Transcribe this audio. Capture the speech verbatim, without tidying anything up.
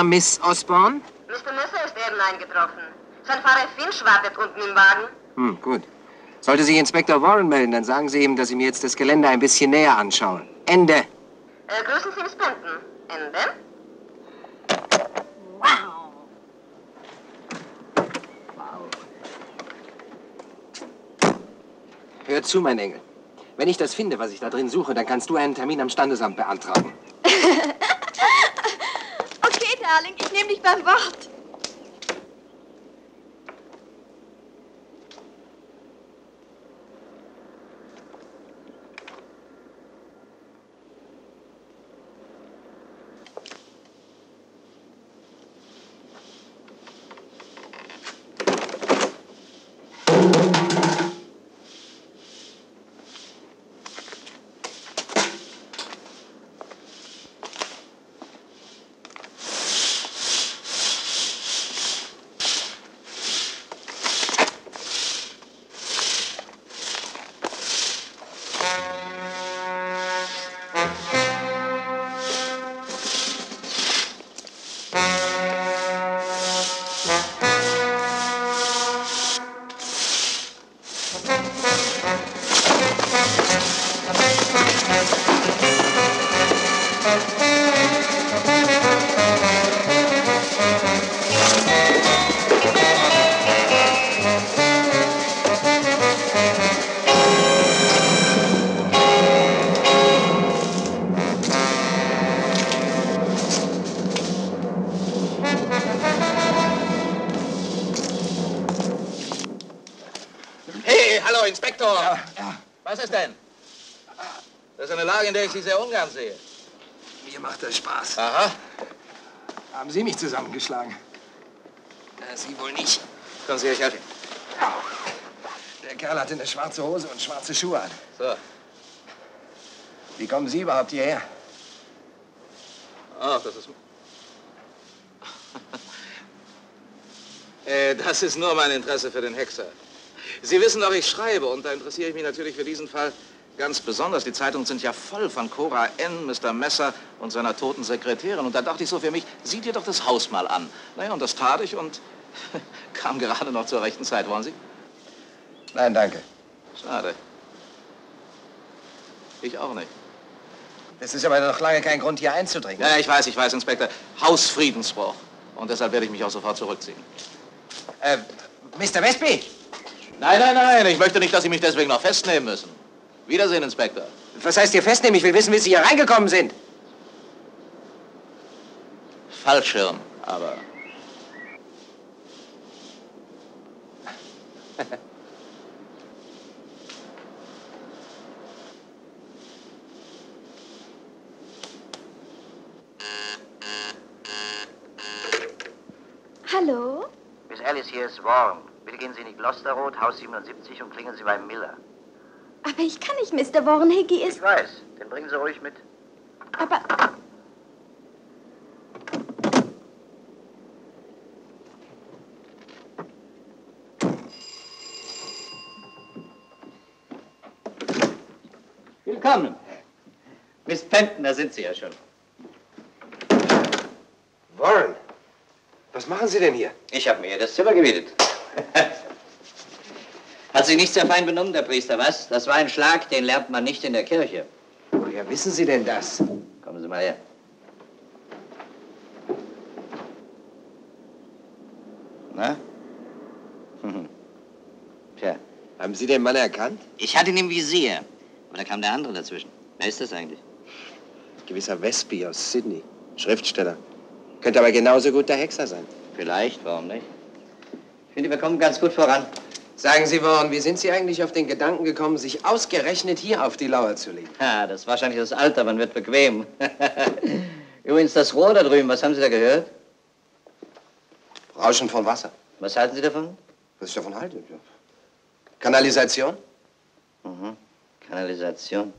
da, Miss Osborne? Mister Messer ist eben eingetroffen. Sein Fahrer Finch wartet unten im Wagen. Hm, gut. Sollte sich Inspektor Warren melden, dann sagen Sie ihm, dass Sie mir jetzt das Gelände ein bisschen näher anschauen. Ende. Äh, grüßen Sie Miss Fenton. Ende. Wow. Wow. Hör zu, mein Engel. Wenn ich das finde, was ich da drin suche, dann kannst du einen Termin am Standesamt beantragen. Okay, Darling, ich nehme dich beim Wort. In der ich Sie sehr ungern sehe. Mir macht das Spaß. Aha. Haben Sie mich zusammengeschlagen? Na, Sie wohl nicht. Können Sie euch helfen? Der Kerl hatte eine schwarze Hose und schwarze Schuhe an. So. Wie kommen Sie überhaupt hierher? Ach, das ist... äh, das ist nur mein Interesse für den Hexer. Sie wissen doch, ich schreibe und da interessiere ich mich natürlich für diesen Fall... Ganz besonders, die Zeitungen sind ja voll von Cora N., Mister Messer und seiner toten Sekretärin. Und da dachte ich so für mich, sieh dir doch das Haus mal an. Naja, und das tat ich und kam gerade noch zur rechten Zeit. Wollen Sie? Nein, danke. Schade. Ich auch nicht. Das ist aber noch lange kein Grund, hier einzudringen. Ja, ich weiß, ich weiß, Inspektor. Hausfriedensbruch. Und deshalb werde ich mich auch sofort zurückziehen. Äh, Mister Wesby? Nein, nein, nein, ich möchte nicht, dass Sie mich deswegen noch festnehmen müssen. Wiedersehen, Inspektor. Was heißt hier festnehmen? Ich will wissen, wie Sie hier reingekommen sind. Fallschirm, aber... Hallo? Miss Alice, hier ist Wong. Bitte gehen Sie in die Gloster Road, Haus siebenundsiebzig und klingeln Sie bei Miller. Aber ich kann nicht, Mister Warren, Higgy ist... Ich weiß, den bringen Sie ruhig mit. Aber... Willkommen. Miss Fenton, da sind Sie ja schon. Warren, was machen Sie denn hier? Ich habe mir das Zimmer gemietet. Hat sich nicht sehr fein benommen, der Priester, was? Das war ein Schlag, den lernt man nicht in der Kirche. Woher wissen Sie denn das? Kommen Sie mal her. Na? Hm. Tja. Haben Sie den Mann erkannt? Ich hatte ihn im Visier, aber da kam der andere dazwischen. Wer ist das eigentlich? Gewisser Wespi aus Sydney, Schriftsteller. Könnte aber genauso gut der Hexer sein. Vielleicht, warum nicht? Ich finde, wir kommen ganz gut voran. Sagen Sie, Warren, wie sind Sie eigentlich auf den Gedanken gekommen, sich ausgerechnet hier auf die Lauer zu legen? Ja, das ist wahrscheinlich das Alter, man wird bequem. Übrigens, das Rohr da drüben, was haben Sie da gehört? Rauschen von Wasser. Was halten Sie davon? Was ich davon halte? Kanalisation? Mhm, Kanalisation.